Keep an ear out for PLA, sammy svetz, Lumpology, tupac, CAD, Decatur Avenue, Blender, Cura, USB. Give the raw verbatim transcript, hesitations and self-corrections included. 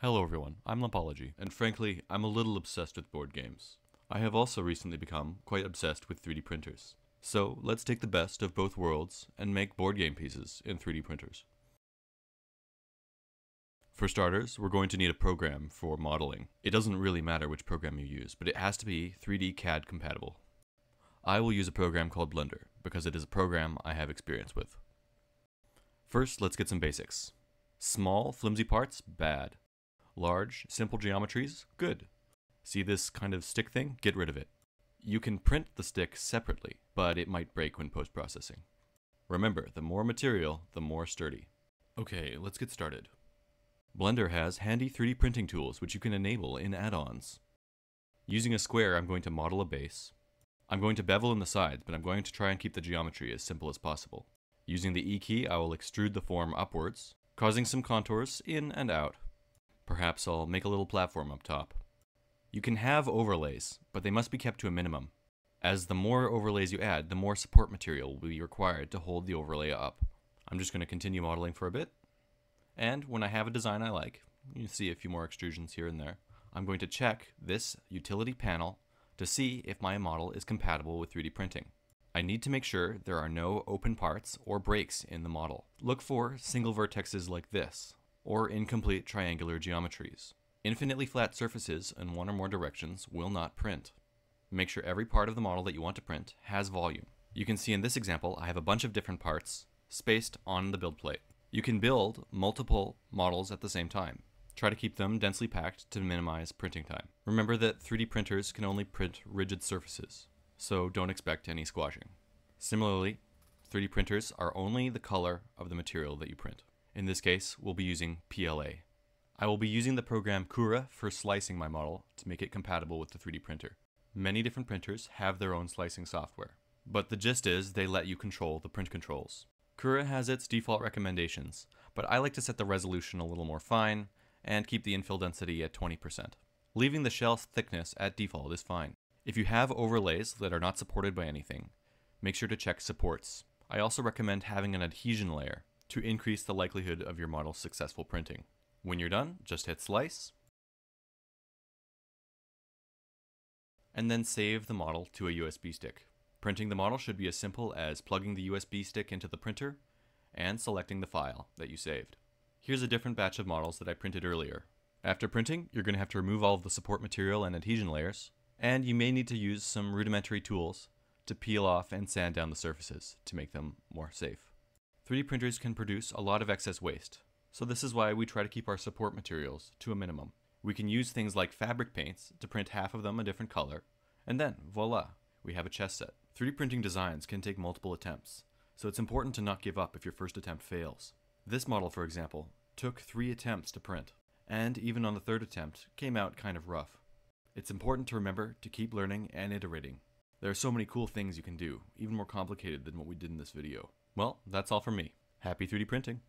Hello everyone, I'm Lumpology, and frankly, I'm a little obsessed with board games. I have also recently become quite obsessed with three D printers. So let's take the best of both worlds and make board game pieces in three D printers. For starters, we're going to need a program for modeling. It doesn't really matter which program you use, but it has to be three D C A D compatible. I will use a program called Blender, because it is a program I have experience with. First, let's get some basics. Small, flimsy parts, bad. Large, simple geometries, good. See this kind of stick thing? Get rid of it. You can print the stick separately, but it might break when post-processing. Remember, the more material, the more sturdy. Okay, let's get started. Blender has handy three D printing tools which you can enable in add-ons. Using a square, I'm going to model a base. I'm going to bevel in the sides, but I'm going to try and keep the geometry as simple as possible. Using the E key, I will extrude the form upwards, causing some contours in and out. Perhaps I'll make a little platform up top. You can have overlays, but they must be kept to a minimum, as the more overlays you add, the more support material will be required to hold the overlay up. I'm just going to continue modeling for a bit, and when I have a design I like, you see a few more extrusions here and there, I'm going to check this utility panel to see if my model is compatible with three D printing. I need to make sure there are no open parts or breaks in the model. Look for single vertexes like this, or incomplete triangular geometries. Infinitely flat surfaces in one or more directions will not print. Make sure every part of the model that you want to print has volume. You can see in this example I have a bunch of different parts spaced on the build plate. You can build multiple models at the same time. Try to keep them densely packed to minimize printing time. Remember that three D printers can only print rigid surfaces, so don't expect any squashing. Similarly, three D printers are only the color of the material that you print. In this case, we'll be using P L A. I will be using the program Cura for slicing my model to make it compatible with the three D printer. Many different printers have their own slicing software, but the gist is they let you control the print controls. Cura has its default recommendations, but I like to set the resolution a little more fine and keep the infill density at twenty percent. Leaving the shell thickness at default is fine. If you have overlays that are not supported by anything, make sure to check supports. I also recommend having an adhesion layer to increase the likelihood of your model's successful printing. When you're done, just hit slice, and then save the model to a U S B stick. Printing the model should be as simple as plugging the U S B stick into the printer and selecting the file that you saved. Here's a different batch of models that I printed earlier. After printing, you're going to have to remove all of the support material and adhesion layers, and you may need to use some rudimentary tools to peel off and sand down the surfaces to make them more safe. three D printers can produce a lot of excess waste, so this is why we try to keep our support materials to a minimum. We can use things like fabric paints to print half of them a different color, and then, voila, we have a chess set. three D printing designs can take multiple attempts, so it's important to not give up if your first attempt fails. This model, for example, took three attempts to print, and even on the third attempt, came out kind of rough. It's important to remember to keep learning and iterating. There are so many cool things you can do, even more complicated than what we did in this video. Well, that's all from me. Happy three D printing!